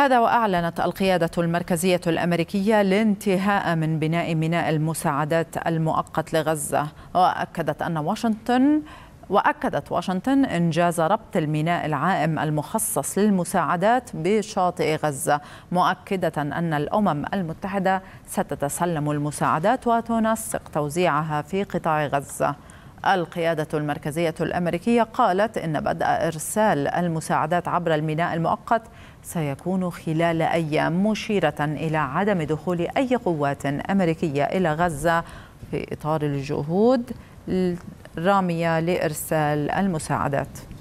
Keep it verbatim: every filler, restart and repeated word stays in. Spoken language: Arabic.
هذا وأعلنت القيادة المركزية الأمريكية الانتهاء من بناء ميناء المساعدات المؤقت لغزة، وأكدت أن واشنطن وأكدت واشنطن إنجاز ربط الميناء العائم المخصص للمساعدات بشاطئ غزة، مؤكدة أن الأمم المتحدة ستتسلم المساعدات وتنسق توزيعها في قطاع غزة. القيادة المركزية الأمريكية قالت إن بدء إرسال المساعدات عبر الميناء المؤقت سيكون خلال أيام، مشيرة إلى عدم دخول أي قوات أمريكية إلى غزة في إطار الجهود الرامية لإرسال المساعدات.